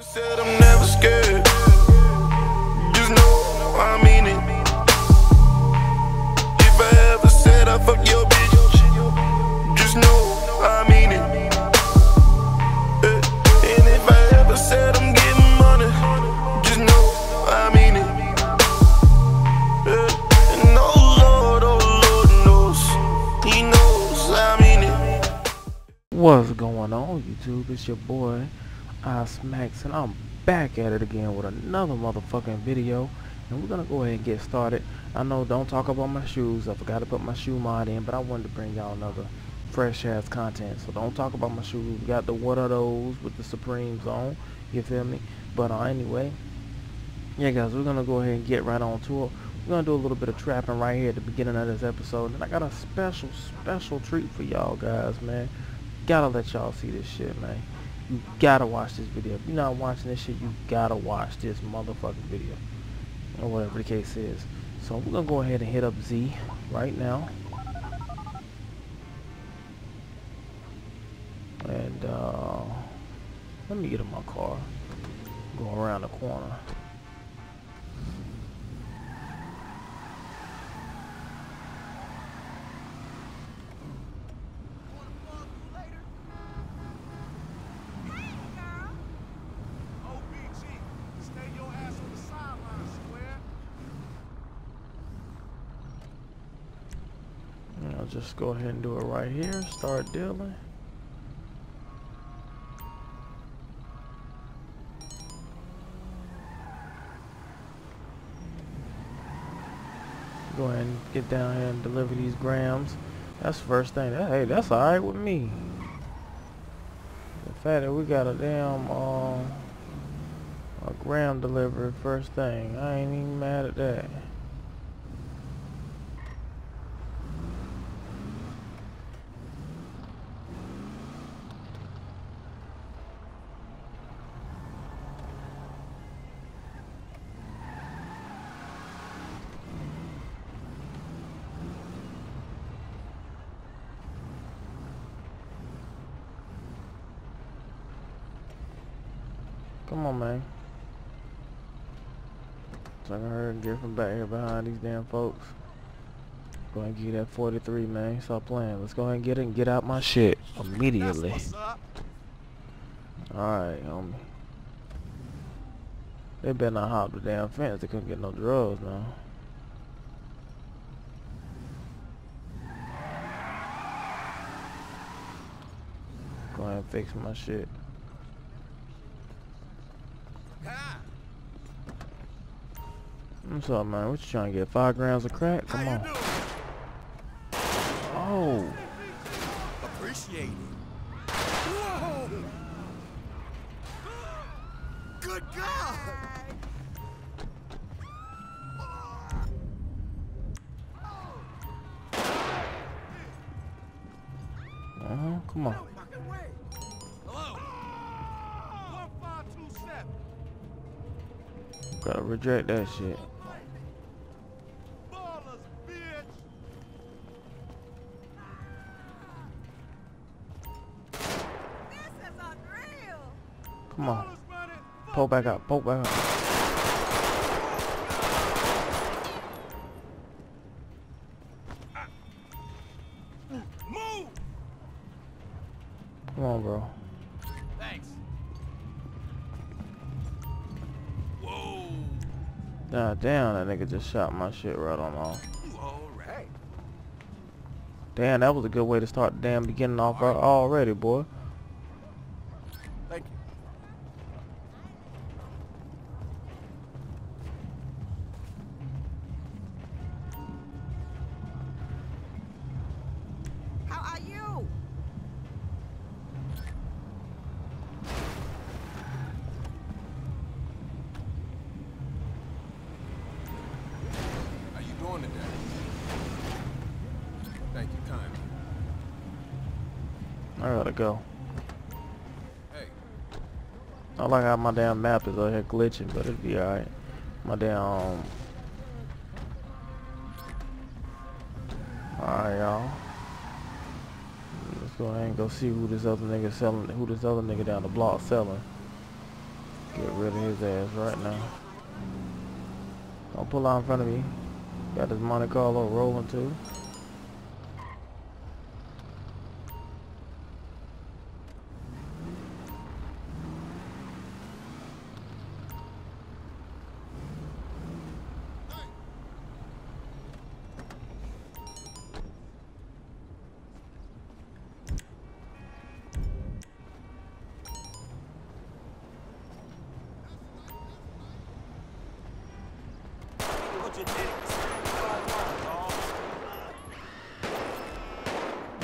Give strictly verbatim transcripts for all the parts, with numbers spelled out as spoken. Said I'm never scared. Just know I mean it. If I ever said I fuck your bitch, just know I mean it. And if I ever said I'm getting money, just know I mean it. And oh Lord, oh Lord knows, he knows I mean it. What's going on, YouTube? It's your boy iSMACKZiYT, and I'm back at it again with another motherfucking video, and we're gonna go ahead and get started. I know, don't talk about my shoes. I forgot to put my shoe mod in, but I wanted to bring y'all another fresh ass content, so don't talk about my shoes. We got the what are those with the Supremes on, you feel me? But uh, anyway, yeah guys, we're gonna go ahead and get right on to it. We're gonna do a little bit of trapping right here at the beginning of this episode, and I got a special special treat for y'all guys, man. Gotta let y'all see this shit, man. You gotta watch this video. If you're not watching this shit, you gotta watch this motherfucking video, or whatever the case is. So we're gonna go ahead and hit up Z right now, and uh, let me get in my car, go around the corner. Just go ahead and do it right here. Start dealing. Go ahead and get down here and deliver these grams. That's the first thing. That, hey, that's all right with me. The fact that we got a damn uh, a gram delivery first thing, I ain't even mad at that. Come on, man. So I can hurry and get from back here behind these damn folks. Go ahead and get that forty-three, man. Stop playing. Let's go ahead and get it and get out my shit immediately. Alright, homie. They better not hop the damn fence. They couldn't get no drugs now. Go ahead and fix my shit. What's up, man? What you trying to get? Five grams of crack? Come on. Oh. Appreciate it. Whoa. Good God. Uh huh. Come on. Hello. one five two seven. Gotta reject that shit. Come on. Pull back up, pull back up. Move. Come on, bro. Thanks. Whoa. God damn, that nigga just shot my shit right on off. Alright. Damn, that was a good way to start the damn beginning off right already, boy. Thank you, time. I gotta go. Hey. I like how my damn map is out here glitching, but it'd be alright. My damn. Alright, y'all. Let's go ahead and go see who this other nigga selling. Who this other nigga down the block selling. his ass right now. Don't pull out in front of me. Got his Monte Carlo rolling too.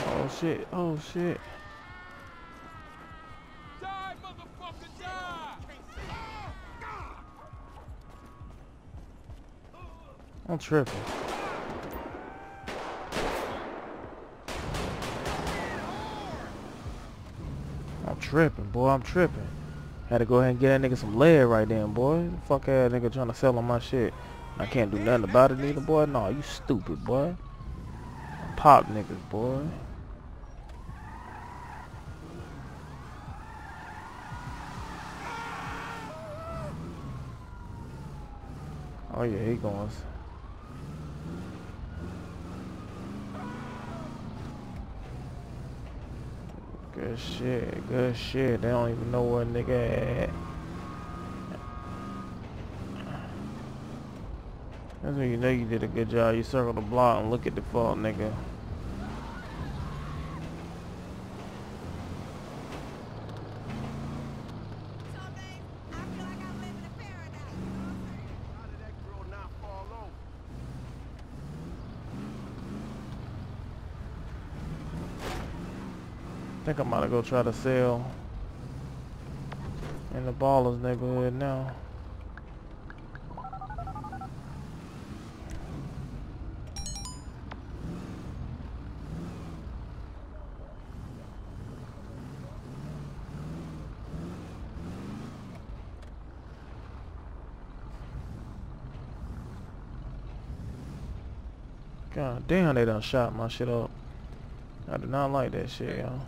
Oh shit, oh shit. Die, motherfucker, die! I'm tripping. I'm tripping, boy, I'm tripping. Had to go ahead and get that nigga some lead right then, boy. Fuck ass nigga trying to sell him my shit. I can't do nothing about it neither, boy. No, you stupid, boy. Pop niggas, boy. Oh yeah, he going. Good shit, good shit. They don't even know where a nigga at. That's when you know you did a good job. You circle the block and look at the fault, nigga. I think I'm about to go try to sell in the ballers neighborhood now. God damn, they done shot my shit up. I do not like that shit, y'all.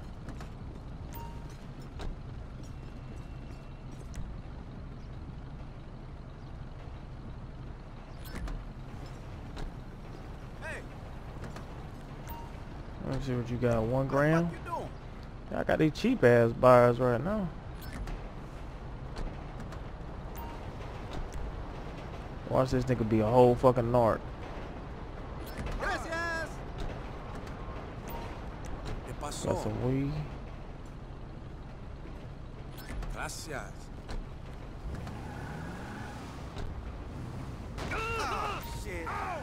Hey. Let me see what you got. One gram? I got these cheap ass buyers right now. Watch this nigga be a whole fucking narc. Got some weed. Gracias. Oh, shit. Oh.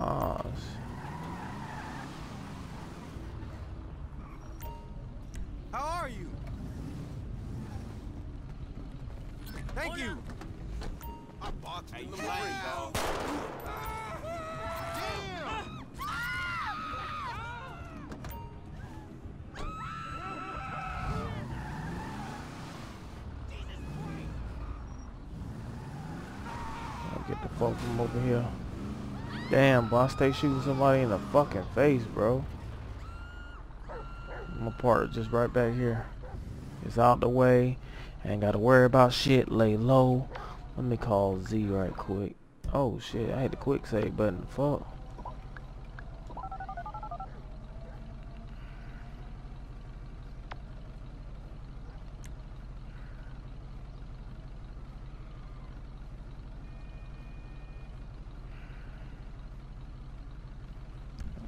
Oh, shit. How are you? Thank you. I bought you the money, dog. I'll get the fuck from over here. Damn, boy, I stay shooting somebody in the fucking face, bro. I'm gonna park just right back here. It's out the way. I ain't gotta worry about shit. Lay low. Let me call Z right quick. Oh shit, I hit the quick save button. Fuck.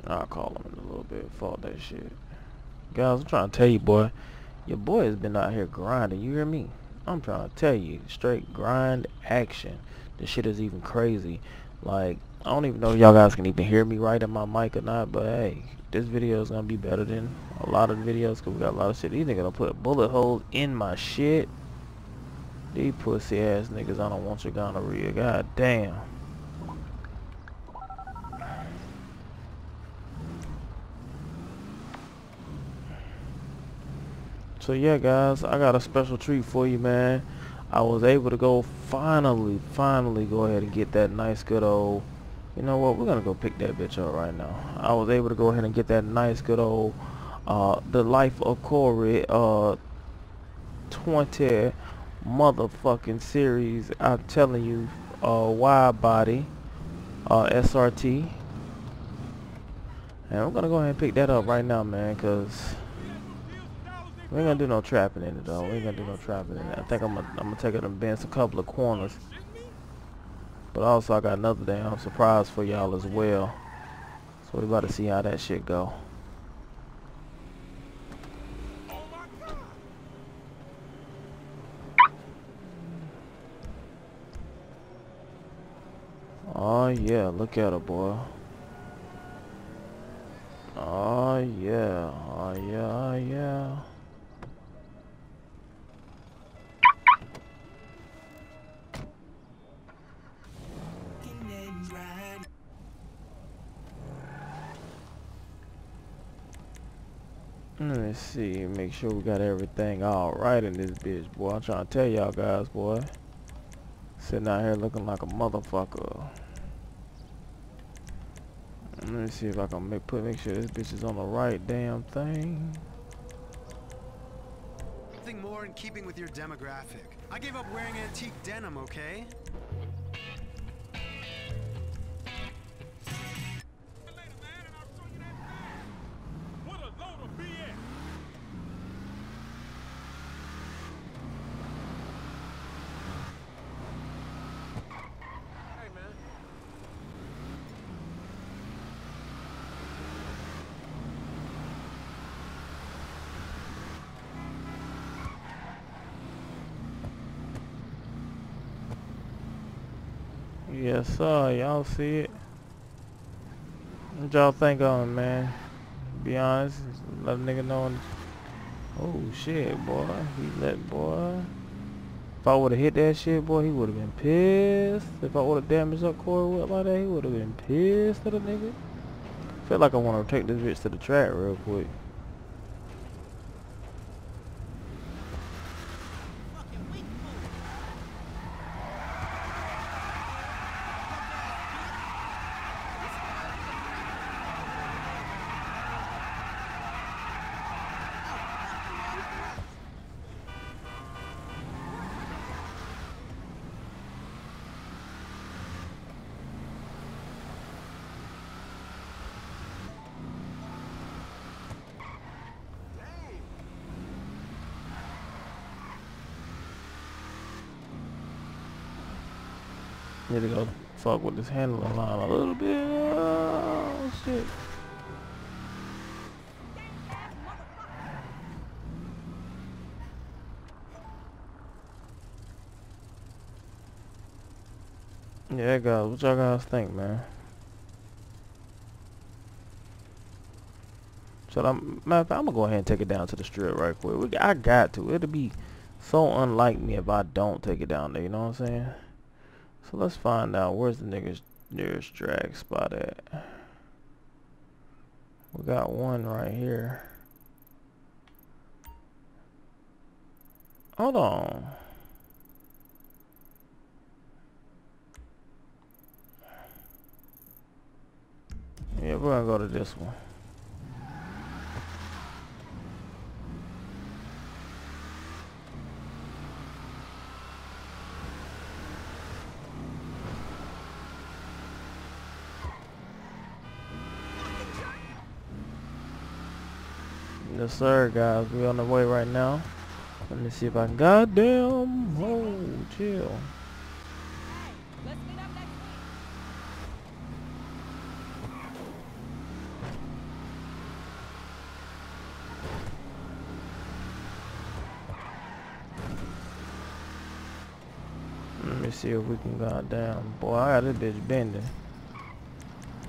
I'll call him in a little bit. Fuck that shit. Guys, I'm trying to tell you, boy. Your boy has been out here grinding, you hear me? I'm trying to tell you, straight grind action. This shit is even crazy. Like, I don't even know if y'all guys can even hear me right in my mic or not, but hey, this video is going to be better than a lot of videos because we got a lot of shit. These niggas going to put bullet holes in my shit. These pussy ass niggas, I don't want your gonorrhea. God damn. So yeah guys, I got a special treat for you, man. I was able to go finally, finally go ahead and get that nice good old You know what, we're gonna go pick that bitch up right now. I was able to go ahead and get that nice good old uh the LIFEOFCOREY uh twenty motherfucking series, I'm telling you, uh wide body uh S R T, and we're gonna go ahead and pick that up right now, man, cause we ain't gonna do no trapping in it though. We ain't gonna do no trapping in it. I think I'm gonna, I'm gonna take it and bend a couple of corners. But also I got another damn surprise for y'all as well. So we about to see how that shit go. Oh yeah, look at her, boy. Oh yeah, oh yeah, oh yeah. Let me see, make sure we got everything all right in this bitch, boy. I'm trying to tell y'all guys, boy. Sitting out here looking like a motherfucker. Let me see if I can make put make sure this bitch is on the right damn thing. Something more in keeping with your demographic. I gave up wearing antique denim, okay? Yes sir, y'all see it. What y'all think on it, man? Be honest, let a nigga know. Oh shit, boy, he let boy. If I would've hit that shit, boy, he would've been pissed. If I would've damaged up Corey whip like that, he would've been pissed at a nigga. Feel like I wanna take this bitch to the track real quick. Need to go fuck with this handling line a little bit. Oh shit. Yeah guys, what y'all guys think, man? So I'm matter of fact, I'm gonna go ahead and take it down to the strip right quick. We, I got to. It'll be so unlike me if I don't take it down there, you know what I'm saying? So let's find out where's the nigga's nearest drag spot at. We got one right here. Hold on. Yeah, we're gonna go to this one. Yes sir guys, we on the way right now. Let me see if I can goddamn oh chill. Let me see if we can goddamn boy, I got this bitch bending.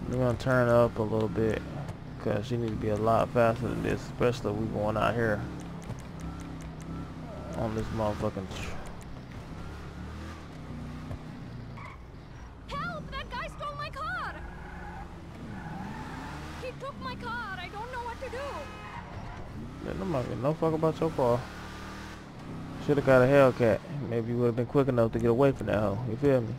We're gonna turn up a little bit. Cause she need to be a lot faster than this, especially if we going out here on this motherfucking. Help! That guy stole my car. He took my car. I don't know what to do. Man, nobody give no fuck about your car. Should have got a Hellcat. Maybe you would have been quick enough to get away from that hoe. You feel me?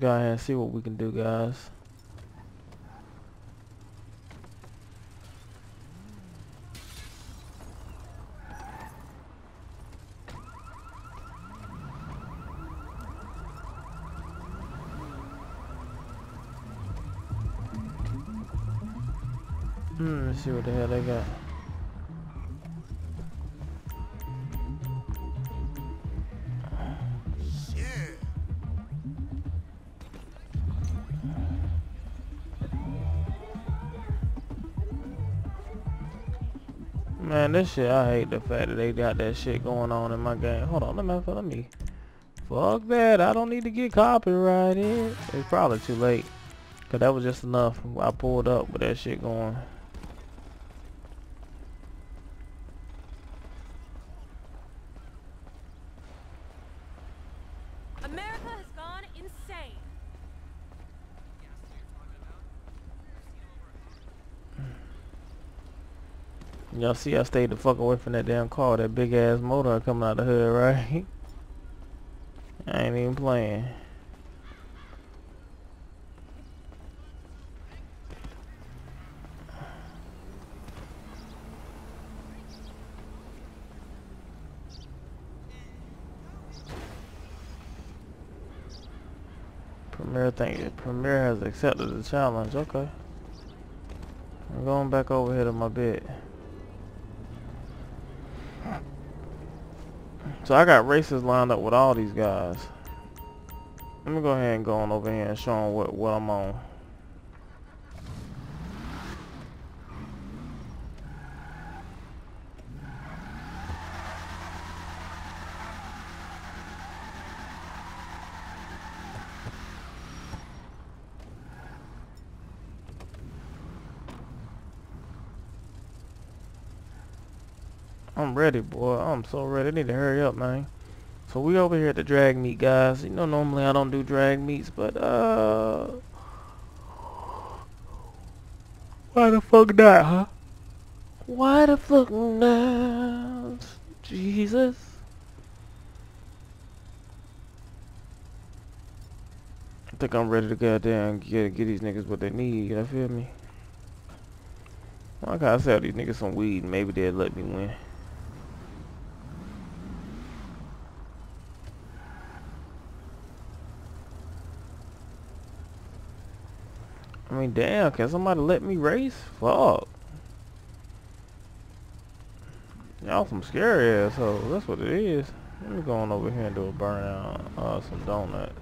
Let's go ahead and see what we can do, guys. Hmm, let's see what the hell they got. Man, this shit, I hate the fact that they got that shit going on in my game. Hold on, let me, let me. Fuck that, I don't need to get copyrighted. It's probably too late, cause that was just enough. I pulled up with that shit going. America has gone insane. Y'all see I stayed the fuck away from that damn car, that big ass motor coming out the hood, right? I ain't even playing. Premier thing, Premier has accepted the challenge, okay. I'm going back over here to my bed. So I got races lined up with all these guys. Let me go ahead and go on over here and show them what, what I'm on. I'm ready, boy. I'm so ready. I need to hurry up, man. So we over here at the drag meet, guys. You know, normally I don't do drag meets, but uh, why the fuck not, huh? Why the fuck not, Jesus? I think I'm ready to go out there and get get these niggas what they need. You feel me? Well, I gotta sell these niggas some weed, and maybe they'll let me win. I mean, damn, can somebody let me race? Fuck. Y'all some scary assholes. That's what it is. Let me go on over here and do a burnout. Uh, some donuts.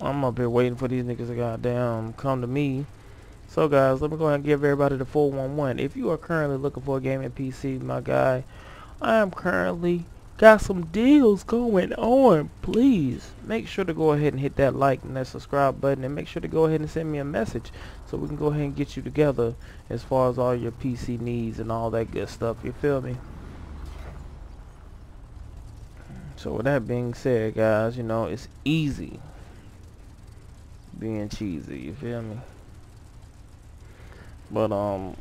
I'm up here waiting for these niggas to goddamn come to me. So guys, let me go ahead and give everybody the four one one. If you are currently looking for a gaming P C, my guy, I am currently got some deals going on. Please make sure to go ahead and hit that like and that subscribe button, and make sure to go ahead and send me a message so we can go ahead and get you together as far as all your P C needs and all that good stuff. You feel me? So with that being said, guys, you know, it's easy being cheesy, you feel me? But um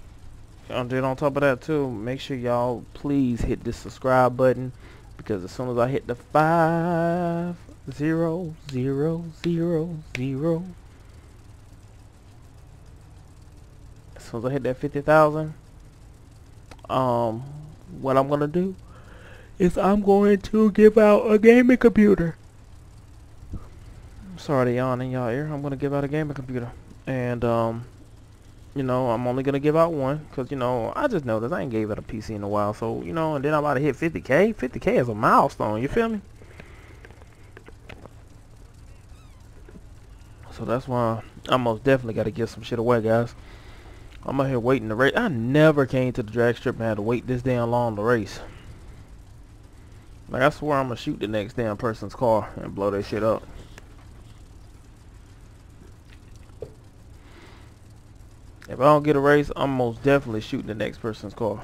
and then on top of that too, make sure y'all please hit this subscribe button, because as soon as I hit the five zero zero zero zero, as soon as I hit that fifty thousand, um what I'm gonna do is I'm going to give out a gaming computer. Sorry to yawn in y'all ear. I'm gonna give out a gaming computer, and um, you know, I'm only gonna give out one, cause you know, I just noticed I ain't gave out a P C in a while, so you know, and then I'm about to hit fifty K. fifty K is a milestone. You feel me? So that's why I most definitely gotta give some shit away, guys. I'm out here waiting to race. I never came to the drag strip and had to wait this damn long to race. Like, I swear I'm gonna shoot the next damn person's car and blow their shit up. If I don't get a race, I'm most definitely shooting the next person's car.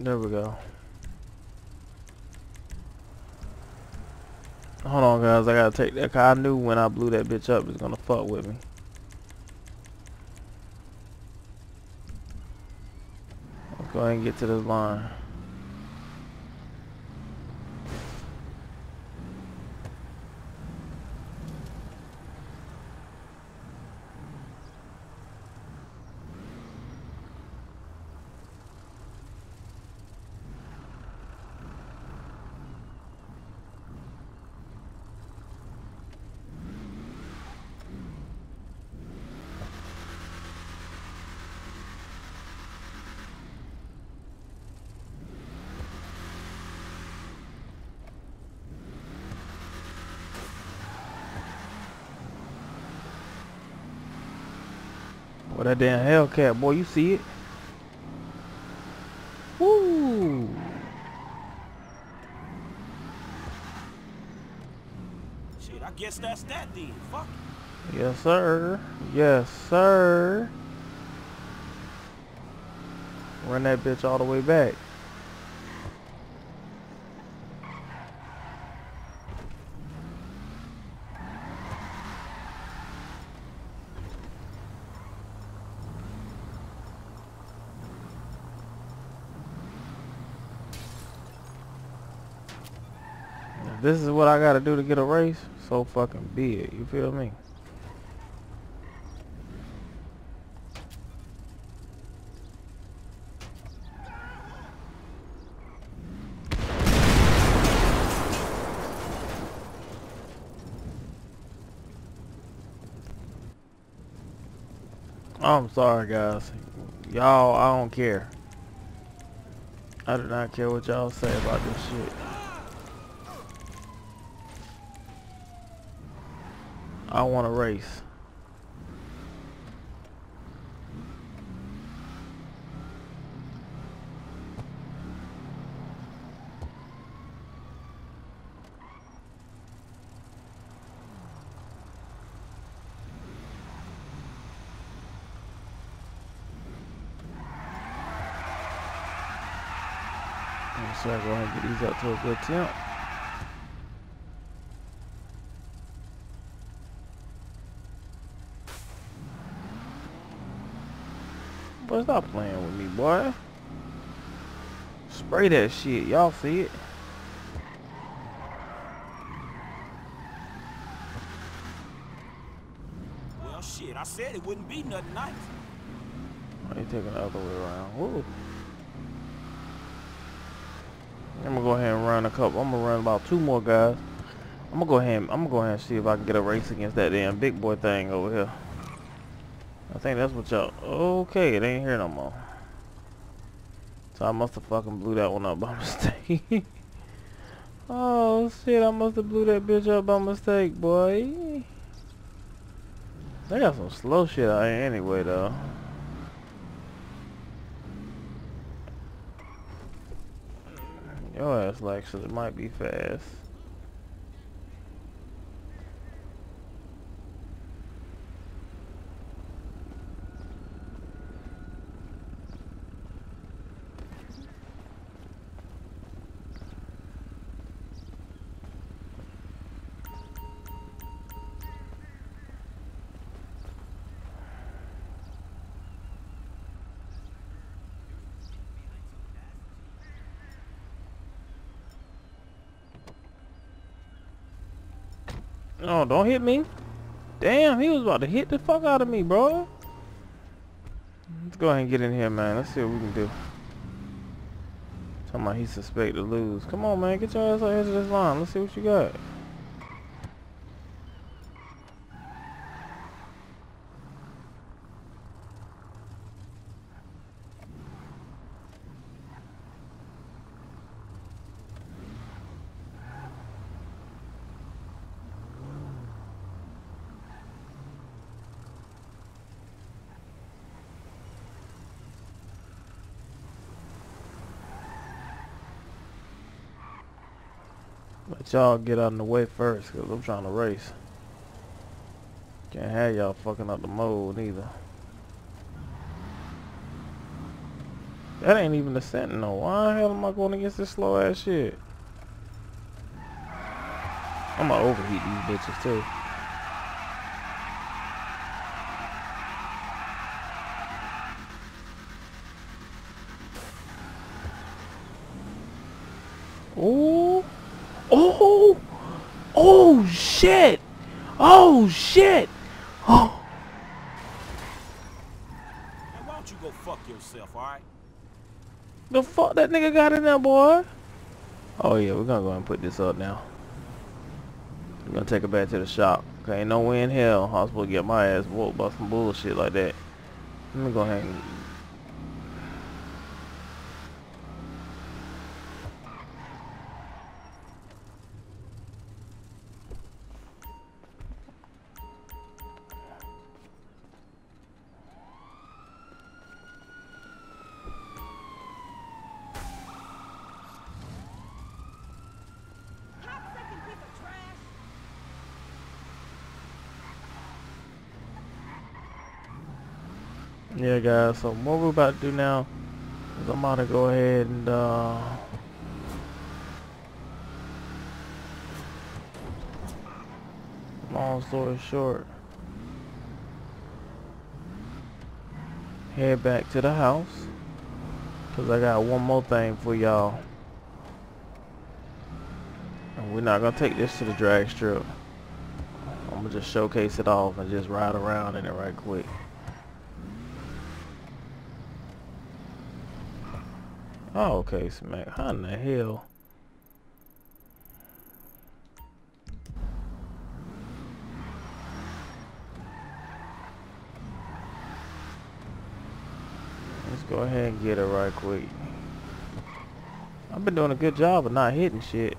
There we go. Hold on, guys. I gotta take that. Cause I knew when I blew that bitch up, it was gonna fuck with me. Let's go ahead and get to this line. Well, that damn Hellcat, boy, you see it? Woo! Shit, I guess that's that then. Fuck. Yes, sir. Yes, sir. Run that bitch all the way back. This is what I gotta do to get a race, so fucking be it, you feel me? I'm sorry guys, y'all, I don't care. I do not care what y'all say about this shit. I want to race. So I'm going to get these up to a good temp. Boy, stop playing with me, boy. Spray that shit. Y'all see it? Well, shit. I said it wouldn't be nothing nice. I ain't taking the other way around. Woo. I'm gonna go ahead and run a couple. I'm gonna run about two more guys. I'm gonna go ahead. And, I'm gonna go ahead and see if I can get a race against that damn big boy thing over here. I think that's what y'all... Okay, it ain't here no more. So I must have fucking blew that one up by mistake. Oh, shit, I must have blew that bitch up by mistake, boy. They got some slow shit out here anyway, though. Your ass like shit, it might be fast. No, don't hit me. Damn, he was about to hit the fuck out of me, bro. Let's go ahead and get in here, man. Let's see what we can do. Talking about he suspect to lose. Come on, man. Get your ass out here to this line. Let's see what you got. Let y'all get out of the way first, because I'm trying to race. Can't have y'all fucking up the mode either. That ain't even a sentinel. Why the hell am I going against this slow ass shit? I'ma overheat these bitches too. Oh, oh, oh shit! Oh shit! Oh. Hey, why don't you go fuck yourself, all right? The fuck that nigga got in there, boy? Oh yeah, we're gonna go and put this up now. We're gonna take it back to the shop. Okay, ain't no way in hell I'm supposed to get my ass whooped by some bullshit like that. Let me go ahead and... Yeah guys, so what we're about to do now is I'm about to go ahead and uh long story short, head back to the house because I got one more thing for y'all, and we're not gonna take this to the drag strip. I'm gonna just showcase it off and just ride around in it right quick. Oh, okay, Smack. How in the hell? Let's go ahead and get it right quick. I've been doing a good job of not hitting shit.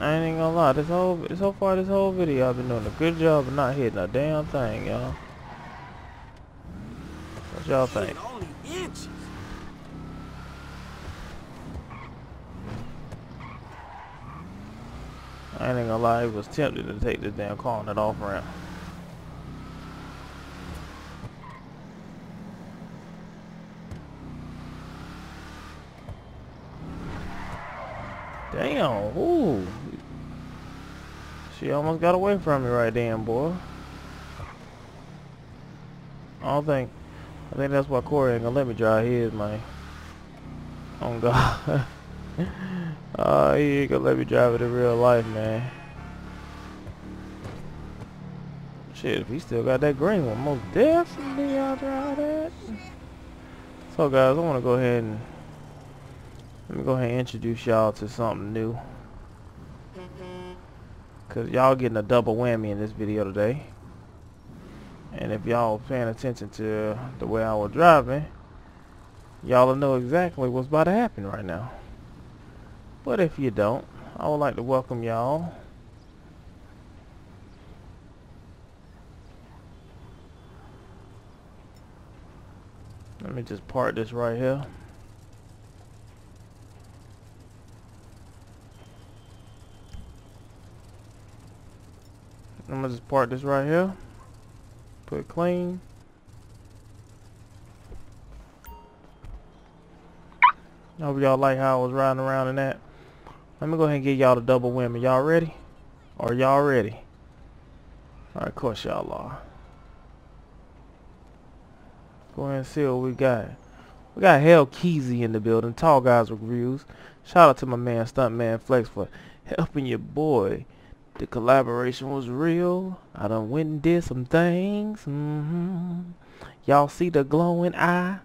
I ain't even gonna lie. This whole, so far, this whole video, I've been doing a good job of not hitting a damn thing, y'all. What y'all think? I ain't gonna lie, I was tempted to take this damn car on that off ramp. Damn, ooh. She almost got away from me right then, boy. I don't think, I think that's why Corey ain't gonna let me drive his, man. Oh God. Uh, he ain't gonna let me drive it in real life, man. Shit, if he still got that green one, most definitely I'll drive that. So guys, I wanna go ahead and let me go ahead and introduce y'all to something new, cause y'all getting a double whammy in this video today. And if y'all paying attention to the way I was driving, y'all will know exactly what's about to happen right now. But if you don't, I would like to welcome y'all . Let me just park this right here I'm gonna just park this right here, put it clean. I hope y'all like how I was riding around in that. Let me go ahead and get y'all the double whammy. Y'all ready? Are y'all ready? Alright, of course y'all are. Go ahead and see what we got. We got HELLCAT in the building. Tall Guys Reviews. Shout out to my man Stuntman Flex for helping your boy. The collaboration was real. I done went and did some things. Mm-hmm. Y'all see the glowing eye.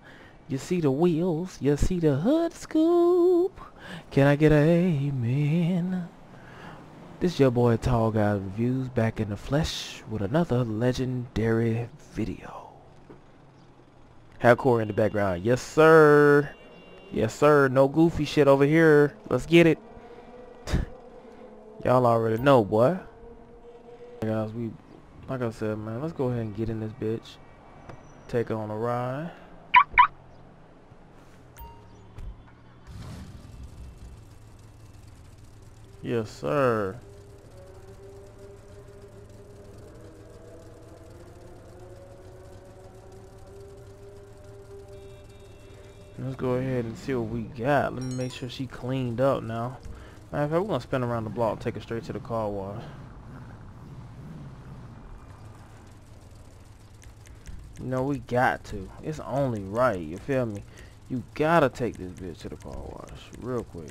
You see the wheels. You see the hood scoop. Can I get an amen? This your boy Tall Guy Reviews back in the flesh with another legendary video. Have Corey in the background. Yes, sir. Yes, sir. No goofy shit over here. Let's get it. Y'all already know, boy. Hey guys, we, like I said, man, let's go ahead and get in this bitch. Take her on a ride. Yes, sir. Let's go ahead and see what we got. Let me make sure she cleaned up now. Matter of fact, we're gonna spin around the block and take her straight to the car wash. You know, we got to. It's only right, you feel me? You gotta take this bitch to the car wash real quick.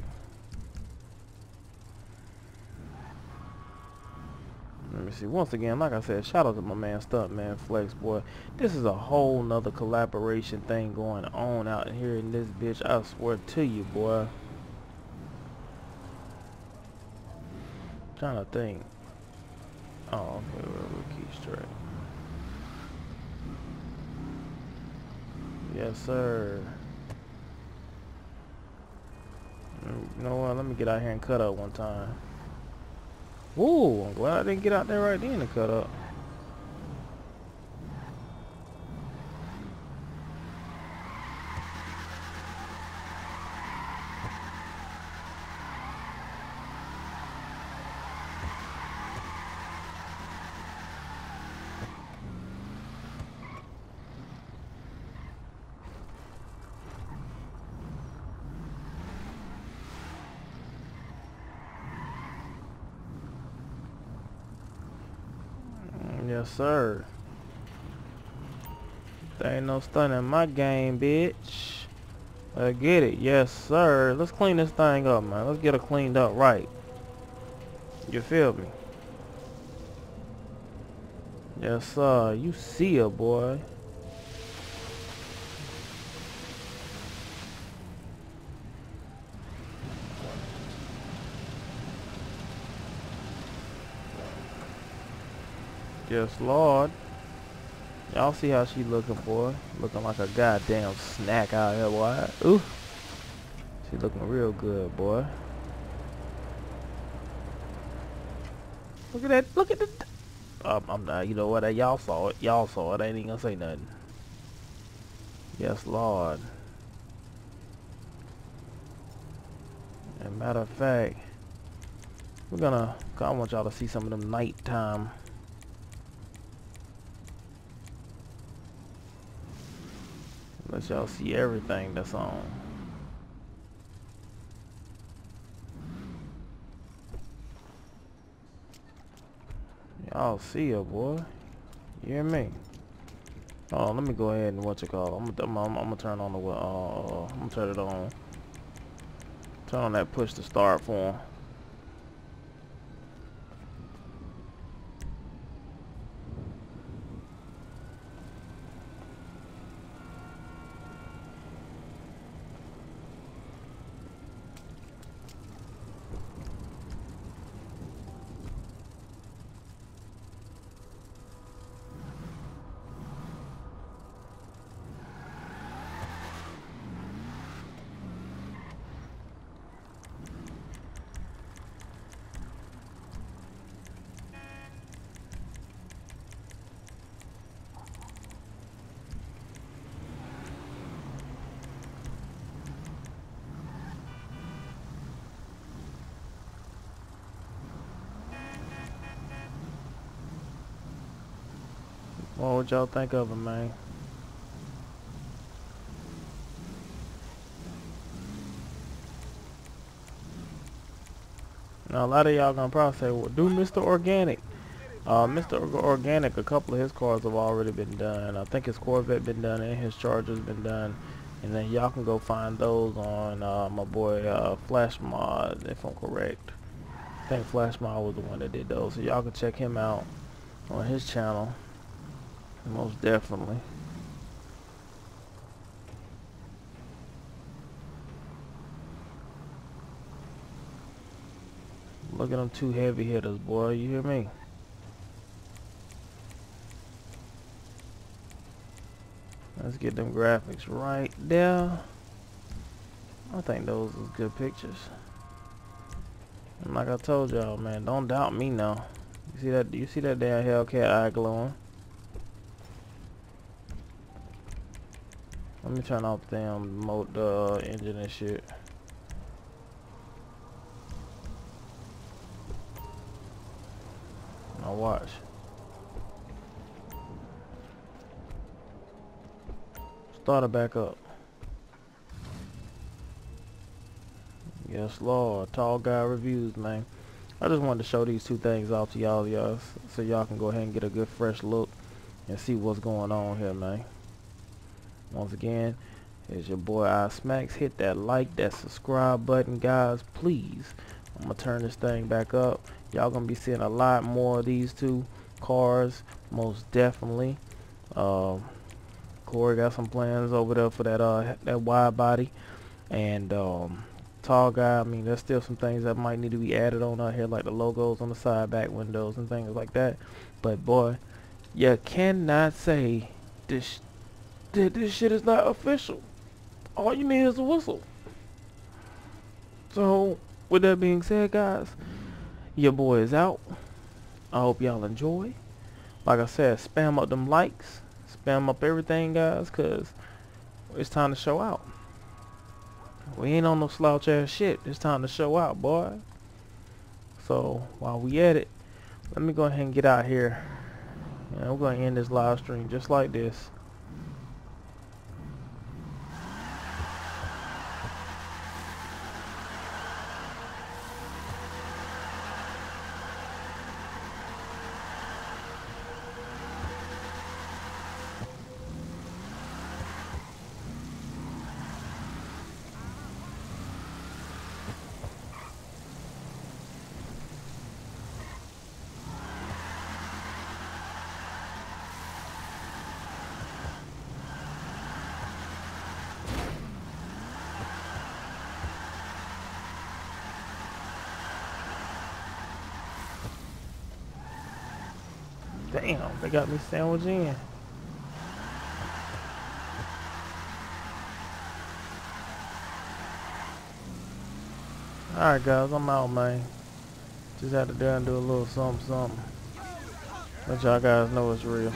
Let me see. Once again, like I said, shout out to my man Stunt Man Flex, boy. This is a whole nother collaboration thing going on out here in this bitch. I swear to you, boy. I'm trying to think. Oh, okay, we'll keep straight. Yes, sir. You know what? Let me get out here and cut up one time. Ooh, I'm glad I didn't get out there right then to cut up. Yes, sir. There ain't no stunning in my game, bitch. I get it. Yes, sir. Let's clean this thing up, man. Let's get it cleaned up right. You feel me? Yes, sir. You see her, boy. Yes, Lord. Y'all see how she looking, boy? Looking like a goddamn snack out here, boy. Ooh. She looking real good, boy. Look at that. Look at the... Um, I'm not... You know what? Y'all saw it. Y'all saw it. I ain't even gonna say nothing. Yes, Lord. As a matter of fact, we're gonna... I want y'all to see some of them nighttime... Let y'all see everything that's on. Y'all see her, boy. You hear me? Oh, let me go ahead and what you call. I'm gonna, I'm gonna, I'm gonna turn on the. Uh, I'm gonna turn it on. Turn on that push to start for him. Well, what y'all think of him, man? Now, a lot of y'all gonna probably say, well, do Mister Organic. Uh, Mister Organic, a couple of his cars have already been done. I think his Corvette been done and his Charger's been done. And then y'all can go find those on uh, my boy uh, Flash Mod, if I'm correct. I think Flash Mod was the one that did those. So y'all can check him out on his channel. Most definitely. Look at them two heavy hitters, boy. You hear me? Let's get them graphics right there. I think those are good pictures. And like I told y'all, man, don't doubt me now. You see that? You see that damn Hellcat eye glowing? Let me turn off the damn motor, uh, engine and shit. Now watch. Start it back up. Yes, Lord. Tall Guy Reviews, man. I just wanted to show these two things off to y'all, y'all, so y'all can go ahead and get a good fresh look and see what's going on here, man. Once again, it's your boy iSMACKZ. Hit that like, that subscribe button, guys, please. I'm gonna turn this thing back up. Y'all gonna be seeing a lot more of these two cars, most definitely. Um, Corey got some plans over there for that uh that wide body, and um, Tall Guy. I mean, there's still some things that might need to be added on out here, like the logos on the side back windows and things like that. But boy, you cannot say this that this shit is not official. All you need is a whistle. So with that being said, guys, your boy is out. I hope y'all enjoy. Like I said, spam up them likes, spam up everything, guys, cause it's time to show out. We ain't on no slouch ass shit. It's time to show out, boy. So while we at it, let me go ahead and get out here, and I'm gonna end this live stream just like this. Damn, they got me sandwiched in. Alright, guys, I'm out, man. Just had to do a little something, something. Let y'all guys know it's real.